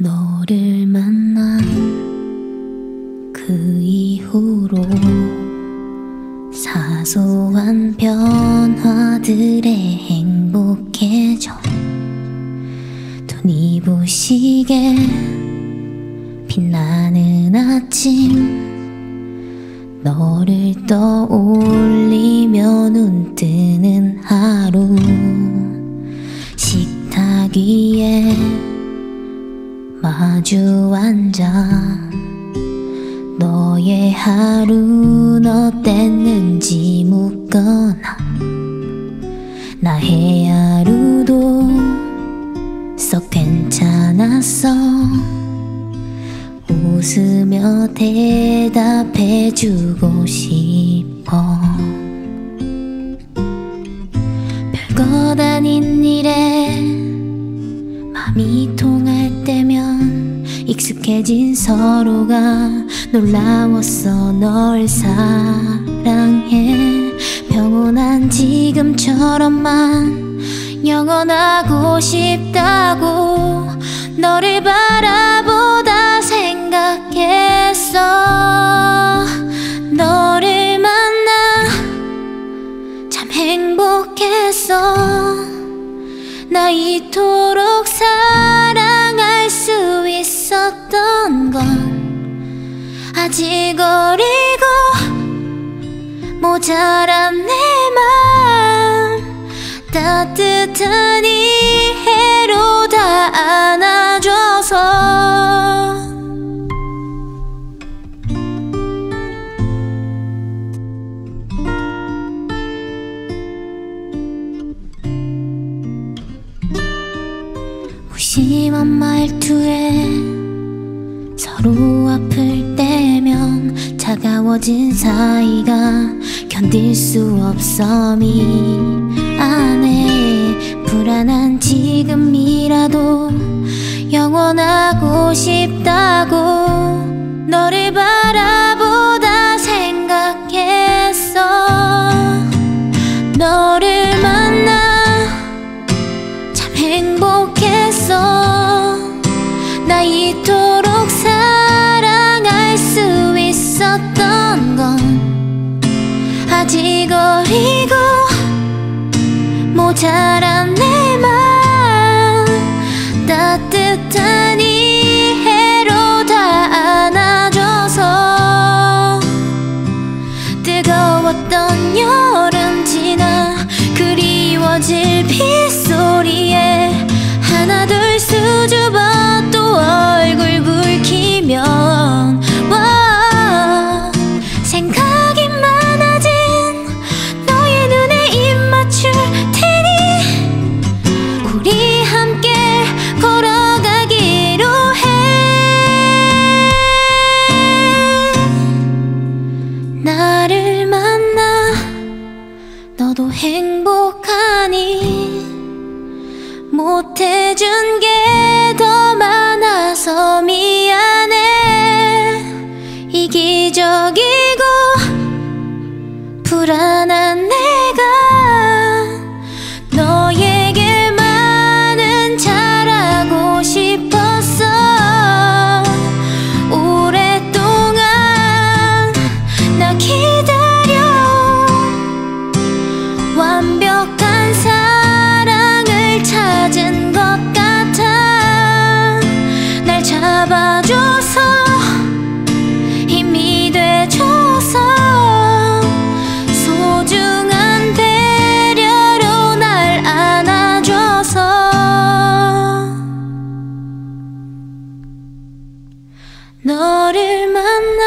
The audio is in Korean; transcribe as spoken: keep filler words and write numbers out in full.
너를 만난 그 이후로 사소한 변화들에 행복해져 눈이 부시게 빛나는 아침, 너를 떠올리며 눈뜨는 하루, 식탁 위에 마주 앉아 너의 하루는 어땠는지 묻거나, 나의 하루도 썩 괜찮았어 웃으며 대답해주고 싶어. 별것 아닌 일에 맘이 통할 때면 익숙해진 서로가 놀라웠어. 널 사랑해. 평온한 지금처럼만 영원하고 싶다고 너를 바라보다 생각했어. 너를 만나 참 행복했어. 나 이토록 사랑할 수 있었던 건 아직 어리고 모자란 내 맘 따뜻한 이해로 다 안아줘서. 무심한 말투에 서로 아플 때면 차가워진 사이가 견딜 수 없어 미안해. 불안한 지금이라도 영원하고 싶다고 너를 바라보다 생각했어. 너를 만나 참 행복했어. 나 이토록 사랑할 수 있었던 건 아직 어리고 모자란 내 맘 따뜻한 이해로 다 안아줘서. 뜨거웠던 여름 지나 그리워질 빗소리에 하나 둘 수줍어 또 얼굴 붉히면 와, 생각이 많아진 너의 눈에 입 맞출 테니 우리 함께 걸어가기로 해. 나를 만나 너도 행복하니 못해준 게 더 많아서 미안해. 이기적이고 불안한 내가 너에게 많은 잘하고 싶었어. 오랫동안 나 기다려온 완벽한 사랑을 찾은 것 같아. 날 잡아줘서 힘이 돼줘서 소중한 배려로 날 안아줘서. 너를 만나